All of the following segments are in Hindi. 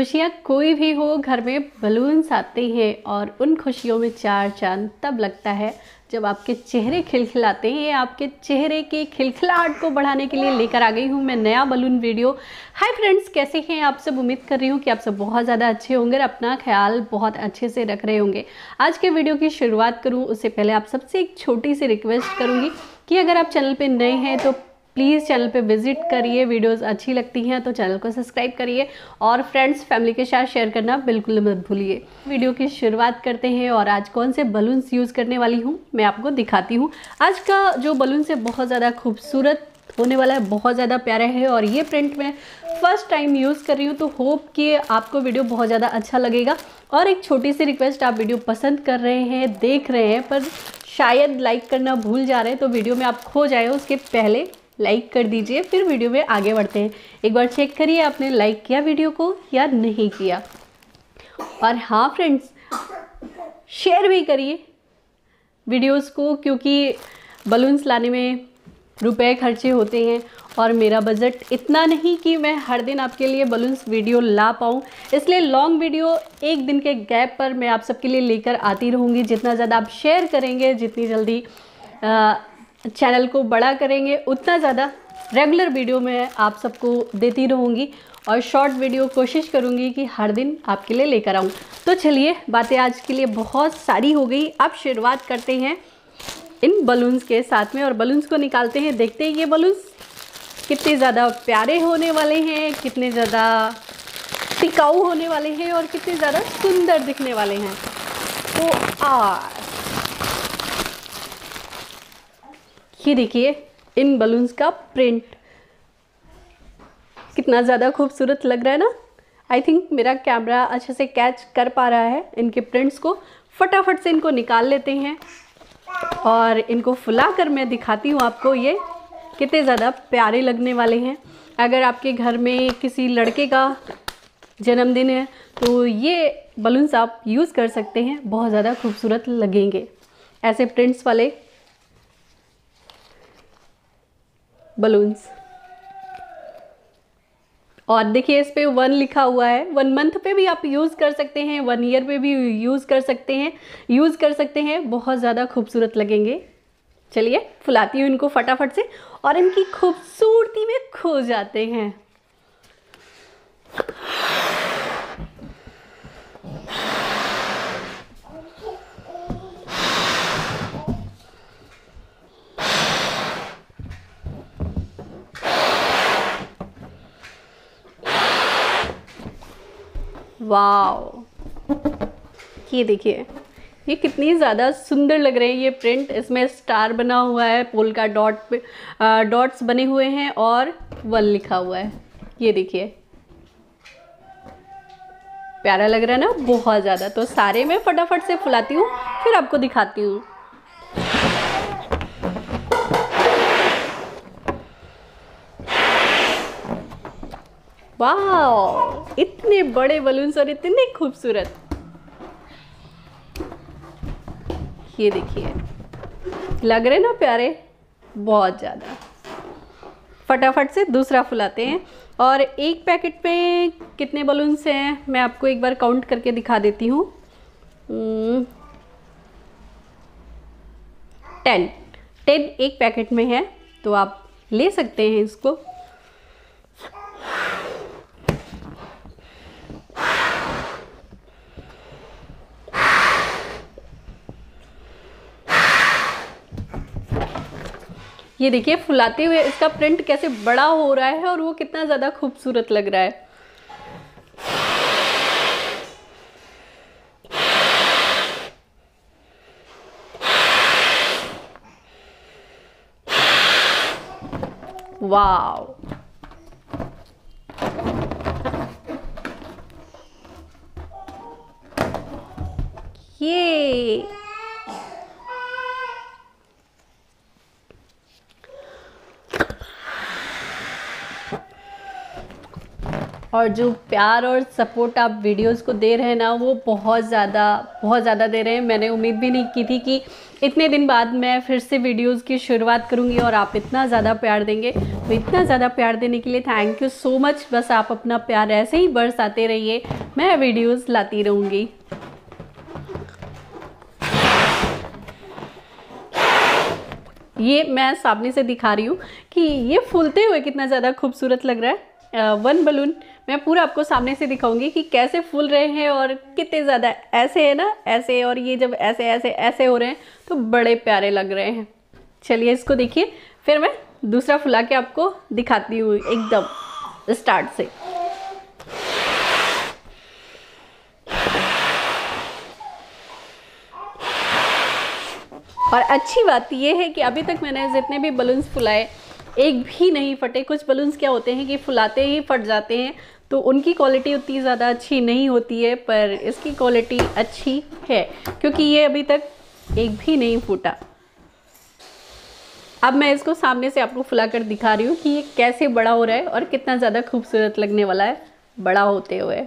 खुशियाँ कोई भी हो, घर में बलून्स आते हैं और उन खुशियों में चार चांद तब लगता है जब आपके चेहरे खिलखिलाते हैं। आपके चेहरे के खिलखिलाहट को बढ़ाने के लिए लेकर आ गई हूँ मैं नया बलून वीडियो। हाय फ्रेंड्स, कैसे हैं आप सब? उम्मीद कर रही हूँ कि आप सब बहुत ज़्यादा अच्छे होंगे, अपना ख्याल बहुत अच्छे से रख रहे होंगे। आज के वीडियो की शुरुआत करूँ उससे पहले आप सबसे एक छोटी सी रिक्वेस्ट करूँगी कि अगर आप चैनल पर नए हैं तो प्लीज़ चैनल पे विजिट करिए। वीडियोस अच्छी लगती हैं तो चैनल को सब्सक्राइब करिए और फ्रेंड्स फैमिली के साथ शेयर करना बिल्कुल मत भूलिए। वीडियो की शुरुआत करते हैं और आज कौन से बलून्स यूज़ करने वाली हूँ मैं आपको दिखाती हूँ। आज का जो बलून है बहुत ज़्यादा खूबसूरत होने वाला है, बहुत ज़्यादा प्यारा है और ये प्रिंट मैं फर्स्ट टाइम यूज़ कर रही हूँ, तो होप कि आपको वीडियो बहुत ज़्यादा अच्छा लगेगा। और एक छोटी सी रिक्वेस्ट, आप वीडियो पसंद कर रहे हैं, देख रहे हैं पर शायद लाइक करना भूल जा रहे हैं, तो वीडियो में आप खो जाए उसके पहले लाइक कर दीजिए, फिर वीडियो में आगे बढ़ते हैं। एक बार चेक करिए आपने लाइक किया वीडियो को या नहीं किया। और हाँ फ्रेंड्स, शेयर भी करिए वीडियोस को, क्योंकि बलून्स लाने में रुपए खर्चे होते हैं और मेरा बजट इतना नहीं कि मैं हर दिन आपके लिए बलून्स वीडियो ला पाऊँ, इसलिए लॉन्ग वीडियो एक दिन के गैप पर मैं आप सबके लिए लेकर आती रहूँगी। जितना ज़्यादा आप शेयर करेंगे, जितनी जल्दी चैनल को बड़ा करेंगे, उतना ज़्यादा रेगुलर वीडियो मैं आप सबको देती रहूँगी और शॉर्ट वीडियो कोशिश करूँगी कि हर दिन आपके लिए लेकर आऊँ। तो चलिए, बातें आज के लिए बहुत सारी हो गई, अब शुरुआत करते हैं इन बलून्स के साथ में और बलून्स को निकालते हैं। देखते हैं ये बलून्स कितने ज़्यादा प्यारे होने वाले हैं, कितने ज़्यादा टिकाऊ होने वाले हैं और कितने ज़्यादा सुंदर दिखने वाले हैं। तो ये देखिए इन बलून्स का प्रिंट कितना ज़्यादा खूबसूरत लग रहा है ना। आई थिंक मेरा कैमरा अच्छे से कैच कर पा रहा है इनके प्रिंट्स को। फटाफट से इनको निकाल लेते हैं और इनको फुला कर मैं दिखाती हूँ आपको ये कितने ज़्यादा प्यारे लगने वाले हैं। अगर आपके घर में किसी लड़के का जन्मदिन है तो ये बलून्स आप यूज़ कर सकते हैं, बहुत ज़्यादा खूबसूरत लगेंगे ऐसे प्रिंट्स वाले बलून्स। और देखिए इस पे 1 लिखा हुआ है। 1 मंथ पे भी आप यूज़ कर सकते हैं, 1 ईयर पे भी यूज़ कर सकते हैं, बहुत ज़्यादा खूबसूरत लगेंगे। चलिए फुलाती हूँ इनको फटाफट से और इनकी खूबसूरती में खो जाते हैं। वाव, ये देखिए ये कितनी ज़्यादा सुंदर लग रहे हैं ये प्रिंट। इसमें स्टार बना हुआ है, पोल्का डॉट पे डॉट्स बने हुए हैं और 1 लिखा हुआ है। ये देखिए प्यारा लग रहा है ना बहुत ज़्यादा। तो सारे मैं फटाफट से फुलाती हूँ फिर आपको दिखाती हूँ। वाह, इतने बड़े बलून्स और इतने खूबसूरत। ये देखिए लग रहे ना प्यारे बहुत ज़्यादा। फटाफट से दूसरा फुलाते हैं। और एक पैकेट में कितने बलून्स हैं मैं आपको एक बार काउंट करके दिखा देती हूँ। 10 एक पैकेट में है, तो आप ले सकते हैं इसको। ये देखिए फुलाते हुए इसका प्रिंट कैसे बड़ा हो रहा है और वो कितना ज़्यादा खूबसूरत लग रहा है। वाव, ये और जो प्यार और सपोर्ट आप वीडियोस को दे रहे हैं ना, वो बहुत ज़्यादा दे रहे हैं। मैंने उम्मीद भी नहीं की थी कि इतने दिन बाद मैं फिर से वीडियोस की शुरुआत करूँगी और आप इतना ज़्यादा प्यार देंगे। तो इतना ज़्यादा प्यार देने के लिए थैंक यू सो मच। बस आप अपना प्यार ऐसे ही बरसाते रहिए, मैं वीडियोस लाती रहूँगी। ये मैं सामने से दिखा रही हूँ कि ये फूलते हुए कितना ज़्यादा खूबसूरत लग रहा है। वन बलून मैं पूरा आपको सामने से दिखाऊंगी कि कैसे फूल रहे हैं और कितने ज़्यादा ऐसे है ना, ऐसे, और ये जब ऐसे ऐसे ऐसे हो रहे हैं तो बड़े प्यारे लग रहे हैं। चलिए इसको देखिए, फिर मैं दूसरा फुला के आपको दिखाती हूँ एकदम स्टार्ट से। और अच्छी बात यह है कि अभी तक मैंने जितने भी बलून्स फुलाए एक भी नहीं फटे। कुछ बलून्स क्या होते हैं कि फुलाते ही फट जाते हैं, तो उनकी क्वालिटी उतनी ज़्यादा अच्छी नहीं होती है, पर इसकी क्वालिटी अच्छी है क्योंकि ये अभी तक एक भी नहीं फूटा। अब मैं इसको सामने से आपको फुला कर दिखा रही हूँ कि ये कैसे बड़ा हो रहा है और कितना ज़्यादा खूबसूरत लगने वाला है बड़ा होते हुए।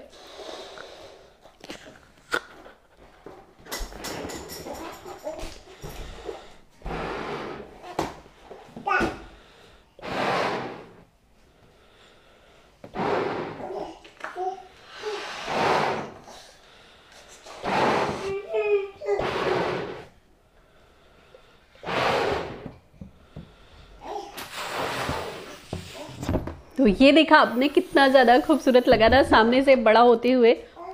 तो ये देखा आपने कितना ज़्यादा खूबसूरत लगा था सामने से बड़ा होते हुए।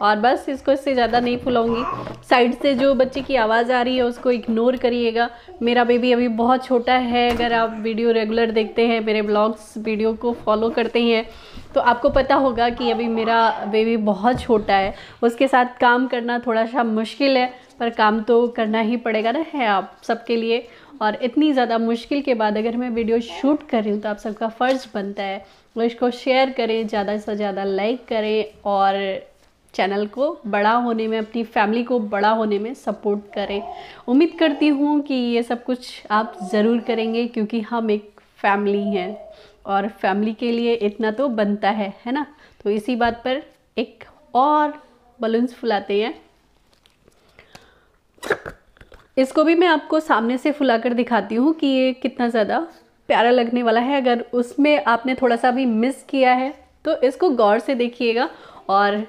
और बस इसको इससे ज़्यादा नहीं फुलाऊंगी। साइड से जो बच्चे की आवाज़ आ रही है उसको इग्नोर करिएगा। मेरा बेबी अभी बहुत छोटा है। अगर आप वीडियो रेगुलर देखते हैं, मेरे ब्लॉग्स वीडियो को फॉलो करते हैं, तो आपको पता होगा कि अभी मेरा बेबी बहुत छोटा है। उसके साथ काम करना थोड़ा सा मुश्किल है, पर काम तो करना ही पड़ेगा ना, है आप सबके लिए। और इतनी ज़्यादा मुश्किल के बाद अगर मैं वीडियो शूट कर रही हूँ तो आप सबका फ़र्ज़ बनता है वो इसको शेयर करें, ज़्यादा से ज़्यादा लाइक करें और चैनल को बड़ा होने में, अपनी फैमिली को बड़ा होने में सपोर्ट करें। उम्मीद करती हूँ कि ये सब कुछ आप ज़रूर करेंगे क्योंकि हम एक फैमिली हैं और फैमिली के लिए इतना तो बनता है ना। तो इसी बात पर एक और बलून्स फुलाते हैं। इसको भी मैं आपको सामने से फुला कर दिखाती हूँ कि ये कितना ज़्यादा प्यारा लगने वाला है। अगर उसमें आपने थोड़ा सा भी मिस किया है तो इसको गौर से देखिएगा और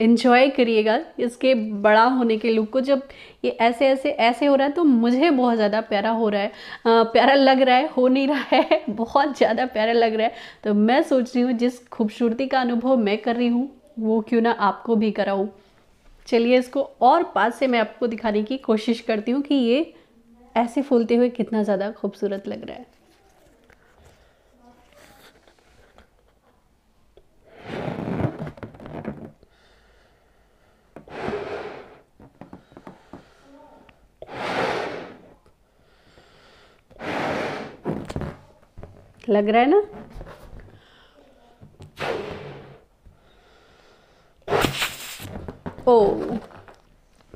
इन्जॉय करिएगा इसके बड़ा होने के लुक को। जब ये ऐसे ऐसे ऐसे हो रहा है तो मुझे बहुत ज़्यादा प्यारा हो रहा है, प्यारा लग रहा है, हो नहीं रहा है, बहुत ज़्यादा प्यारा लग रहा है। तो मैं सोच रही हूँ जिस खूबसूरती का अनुभव मैं कर रही हूँ वो क्यों ना आपको भी कराऊँ। चलिए इसको और पास से मैं आपको दिखाने की कोशिश करती हूँ कि ये ऐसे फूलते हुए कितना ज़्यादा खूबसूरत लग रहा है। लग रहा है ना।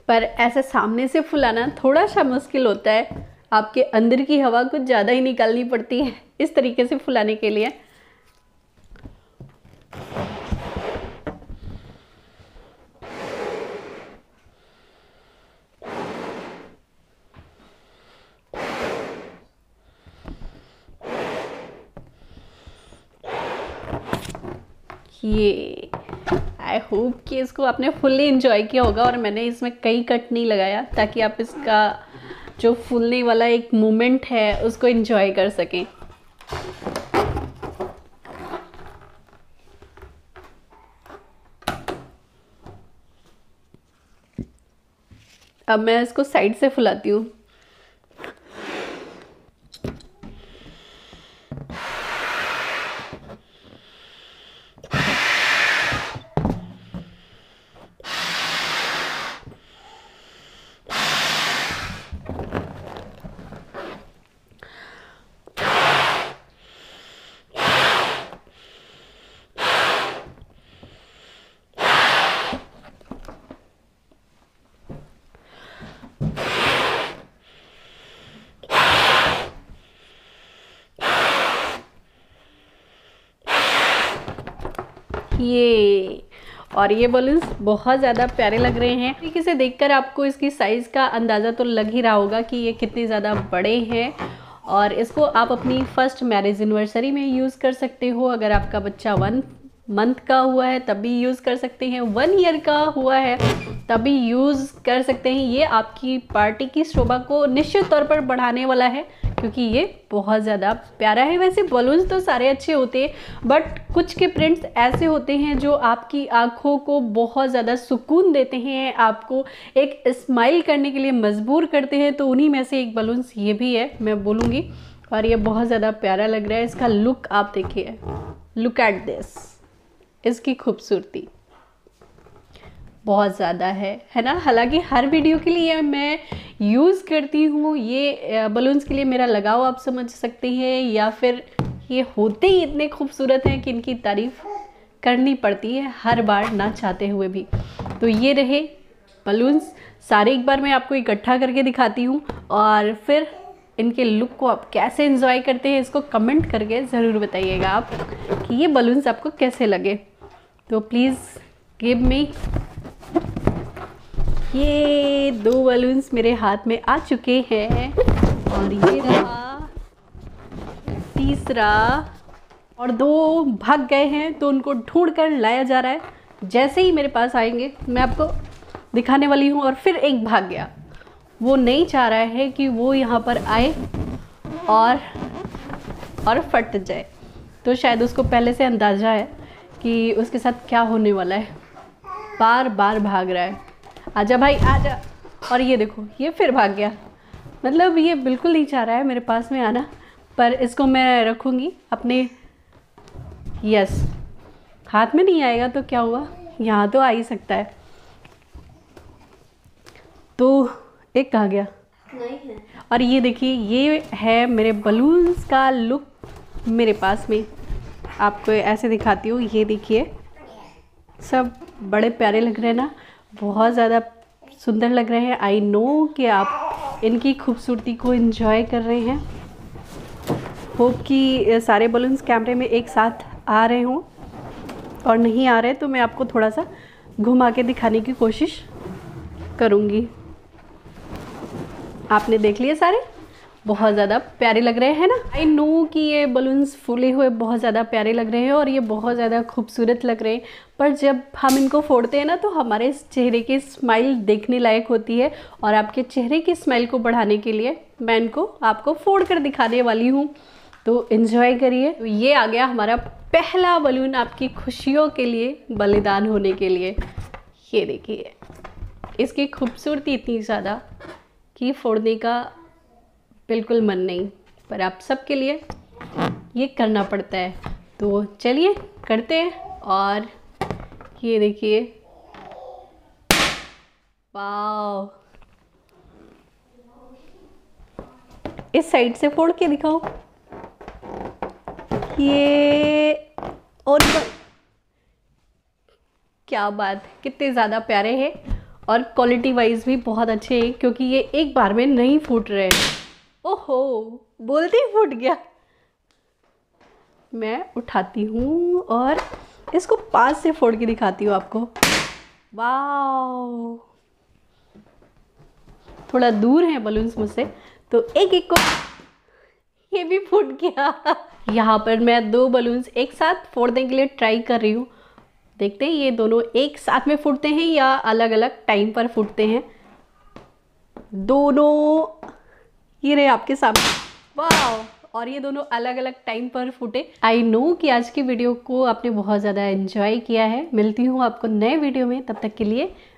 पर ऐसे सामने से फुलाना थोड़ा सा मुश्किल होता है, आपके अंदर की हवा कुछ ज़्यादा ही निकालनी पड़ती है इस तरीके से फुलाने के लिए। ये आई होप कि इसको आपने फुल्ली इन्जॉय किया होगा। और मैंने इसमें कई कट नहीं लगाया ताकि आप इसका जो फूलने वाला एक मोमेंट है उसको इन्जॉय कर सकें। अब मैं इसको साइड से फुलाती हूँ। ये। और ये बलून्स बहुत ज़्यादा प्यारे लग रहे हैं। तरीके से देखकर आपको इसकी साइज़ का अंदाज़ा तो लग ही रहा होगा कि ये कितने ज़्यादा बड़े हैं। और इसको आप अपनी फर्स्ट मैरिज एनिवर्सरी में यूज़ कर सकते हो। अगर आपका बच्चा 1 मंथ का हुआ है तब भी यूज़ कर सकते हैं, 1 ईयर का हुआ है तब भी यूज़ कर सकते हैं। ये आपकी पार्टी की शोभा को निश्चित तौर पर बढ़ाने वाला है क्योंकि ये बहुत ज़्यादा प्यारा है। वैसे बलून्स तो सारे अच्छे होते हैं बट कुछ के प्रिंट्स ऐसे होते हैं जो आपकी आँखों को बहुत ज़्यादा सुकून देते हैं, आपको एक स्माइल करने के लिए मजबूर करते हैं। तो उन्हीं में से एक बलून्स ये भी है मैं बोलूँगी, और ये बहुत ज़्यादा प्यारा लग रहा है। इसका लुक आप देखिए, लुक एट दिस, इसकी खूबसूरती बहुत ज़्यादा है ना। हालांकि हर वीडियो के लिए मैं यूज़ करती हूँ ये बलून्स, के लिए मेरा लगाव आप समझ सकते हैं, या फिर ये होते ही इतने खूबसूरत हैं कि इनकी तारीफ़ करनी पड़ती है हर बार ना चाहते हुए भी। तो ये रहे बलून्स सारे, एक बार मैं आपको इकट्ठा करके दिखाती हूँ और फिर इनके लुक को आप कैसे एंजॉय करते हैं इसको कमेंट करके ज़रूर बताइएगा आप कि ये बलून्स आपको कैसे लगे। तो प्लीज़ गिव मी, ये 2 बलून्स मेरे हाथ में आ चुके हैं और ये रहा 3रा, और 2 भाग गए हैं तो उनको ढूंढ कर लाया जा रहा है। जैसे ही मेरे पास आएंगे मैं आपको दिखाने वाली हूँ। और फिर 1 भाग गया, वो नहीं चाह रहा है कि वो यहाँ पर आए और फट जाए। तो शायद उसको पहले से अंदाज़ा है कि उसके साथ क्या होने वाला है, बार बार भाग रहा है, आजा भाई आजा। और ये देखो ये फिर भाग गया, मतलब ये बिल्कुल नहीं चाह रहा है मेरे पास में आना। पर इसको मैं रखूँगी अपने, यस, हाथ में नहीं आएगा तो क्या हुआ, यहाँ तो आ ही सकता है। तो 1 कहाँ गया नहीं है। और ये देखिए ये है मेरे बलून्स का लुक मेरे पास में, आपको ऐसे दिखाती हूँ। ये देखिए सब बड़े प्यारे लग रहे हैं ना, बहुत ज़्यादा सुंदर लग रहे हैं। आई नो कि आप इनकी खूबसूरती को एंजॉय कर रहे हैं। होप कि सारे बलून्स कैमरे में एक साथ आ रहे हों, और नहीं आ रहे तो मैं आपको थोड़ा सा घुमा के दिखाने की कोशिश करूँगी। आपने देख लिए सारे, बहुत ज़्यादा प्यारे लग रहे हैं ना। आई नो कि ये बलून्स फूले हुए बहुत ज़्यादा प्यारे लग रहे हैं और ये बहुत ज़्यादा खूबसूरत लग रहे हैं, पर जब हम इनको फोड़ते हैं ना तो हमारे चेहरे की स्माइल देखने लायक होती है। और आपके चेहरे की स्माइल को बढ़ाने के लिए मैं इनको आपको फोड़ कर दिखाने वाली हूँ, तो एंजॉय करिए। तो ये आ गया हमारा पहला बलून आपकी खुशियों के लिए बलिदान होने के लिए। ये देखिए इसकी खूबसूरती इतनी ज़्यादा कि फोड़ने का बिल्कुल मन नहीं, पर आप सबके लिए ये करना पड़ता है। तो चलिए करते हैं। और ये देखिए, वाव, इस साइड से फोड़ के दिखाओ। ये और क्या बात, कितने ज़्यादा प्यारे हैं और क्वालिटी वाइज भी बहुत अच्छे हैं क्योंकि ये एक बार में नहीं फूट रहे हैं। ओहो, बोलते ही फूट गया। मैं उठाती हूँ और इसको पास से फोड़ के दिखाती हूँ आपको। वाओ, थोड़ा दूर है बलून्स मुझसे, तो एक को, ये भी फूट गया। यहाँ पर मैं 2 बलून्स एक साथ फोड़ने के लिए ट्राई कर रही हूँ, देखते हैं ये दोनों एक साथ में फूटते हैं या अलग अलग टाइम पर फूटते हैं। दोनों ये रहे आपके सामने, वाह, और ये दोनों अलग अलग टाइम पर फूटे। आई नो कि आज की वीडियो को आपने बहुत ज़्यादा एंजॉय किया है। मिलती हूँ आपको नए वीडियो में, तब तक के लिए